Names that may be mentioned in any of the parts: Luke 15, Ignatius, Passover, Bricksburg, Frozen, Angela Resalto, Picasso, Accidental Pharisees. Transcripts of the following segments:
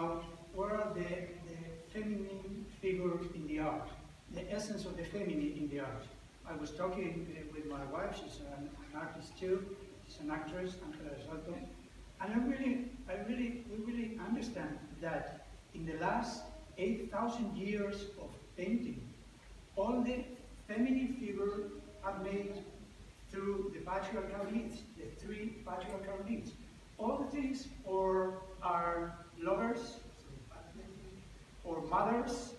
about what are the feminine figure in the art, the essence of the feminine in the art. I was talking with my wife, she's an artist too, she's an actress, Angela Resalto, and we really understand that in the last 8,000 years of painting, all the feminine figures are made through the patriarchal needs, the three patriarchal needs. All the things are lovers, or mothers,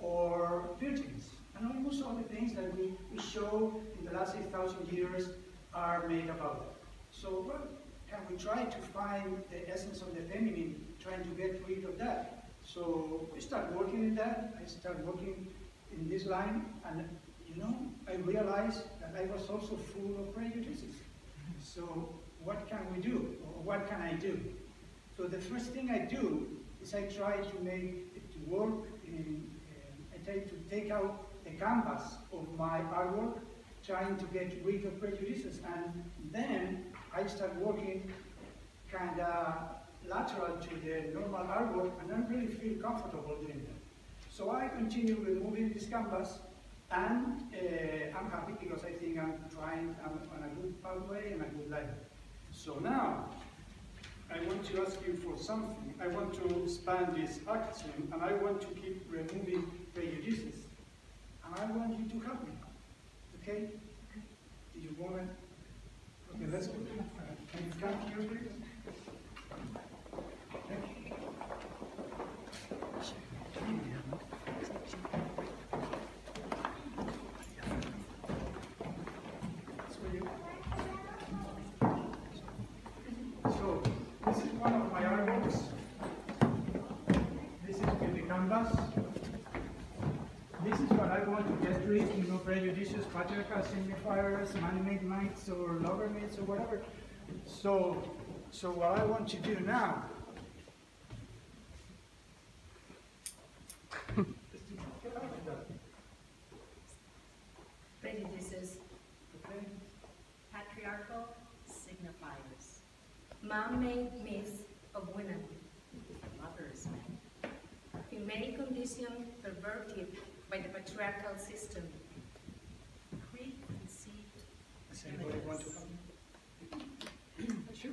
or virgins. And almost all the things that we show in the last 8,000 years are made about that. So well, can we try to find the essence of the feminine, trying to get rid of that? So we start working in that, I start working in this line, and you know, I realized that I was also full of prejudices. So what can we do, or what can I do? So the first thing I do is I try to take out the canvas of my artwork, trying to get rid of prejudices, and then I start working kind of lateral to the normal artwork, and I really feel comfortable doing that. So I continue removing this canvas, and I'm happy because I think I'm on a good pathway and a good level. So now, I want to ask you for something. I want to expand this axiom, and I want to keep removing prejudices. And I want you to help me. Okay? Do you want it? Okay, let's go. Can you come here, please? Thank you. This is what I want to get rid of, no prejudices, patriarchal signifiers, man-made mites, or lover mates, or whatever. So what I want to do now. Prejudices, okay. Patriarchal signifiers, man-made myths of women, lovers, men. In many conditions perverted by the patriarchal system. Preconceived. Does anybody want to come? Sure.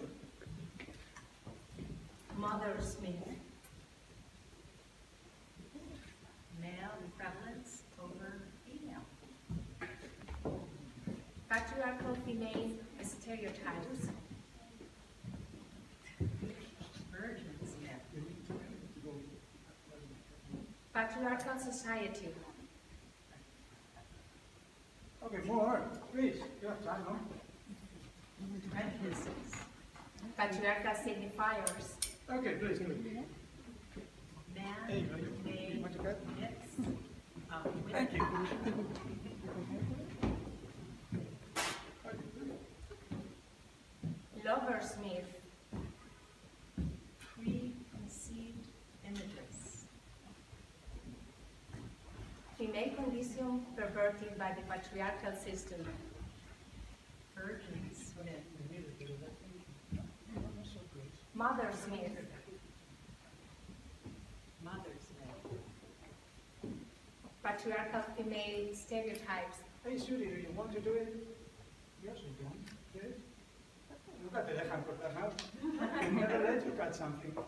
Mother's myth. Male prevalence over female. Patriarchal female stereotypes. Patriarchal society. Okay, more, please. You have time, no? Patriarchal signifiers. Okay, please, please. Man, male, thank you. Lover's myth. Female condition perverted by the patriarchal system. Virgins. Mother's myth. Mother's myth. Patriarchal female stereotypes. Hey, Judy, do you want to do it? Yes, I don't. Yes? Look at the left hand, put that out. You never let you cut something. Do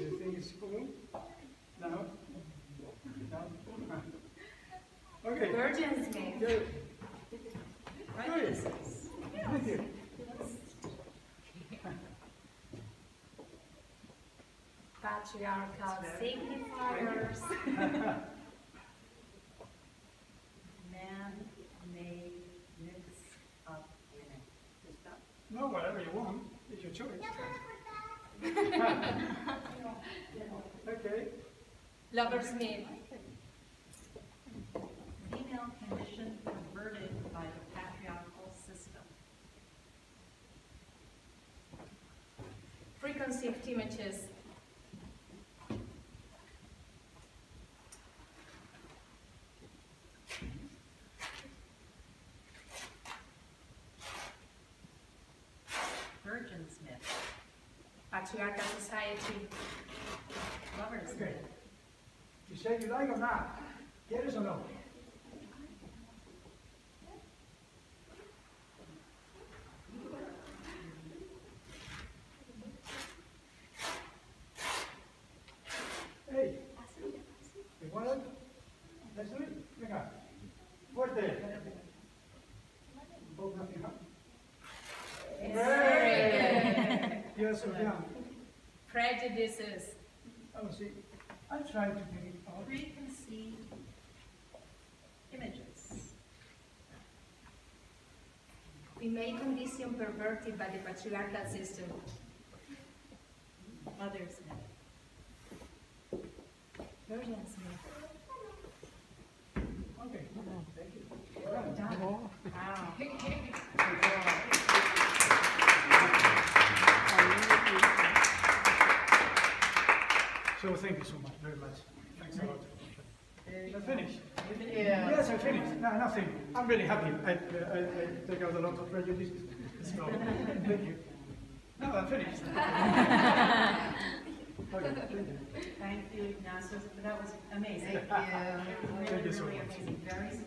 you think it's cool? No? Okay. Virgin's name. Good. Right. Yes. Patriarchal signifiers. Man-made myths of women. No, whatever you want. It's your choice. Okay. Lover's myth. Female condition perverted by the patriarchal system. Preconceived images. Virgin's myth. Patriarchal society. thing. You said you like them not. Yes or no? Hey, you want it? Let's do it. Venga. Fuerte. Both nothing, huh? Yes. Yes or no? Prejudices. Oh, see, I try to be preconceived images. We may condition perverted by the patriarchal system. Mothers now. Virgins now. Okay, thank you. Well done. Wow. So thank you so much, very much. Thanks a lot. I finished. Yeah. Yes, I finished. No, nothing. I'm really happy. I take out a lot of prejudices. So, thank you. No, I'm finished. Okay, thank you. Thank you, Ignatius. That was amazing. Thank you. Thank you so much. Amazing. Very